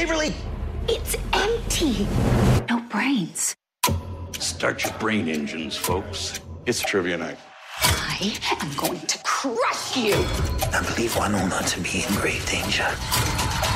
Waverly! It's empty. No brains. Start your brain engines, folks. It's trivia night. I am going to crush you. I believe Wynonna to be in grave danger.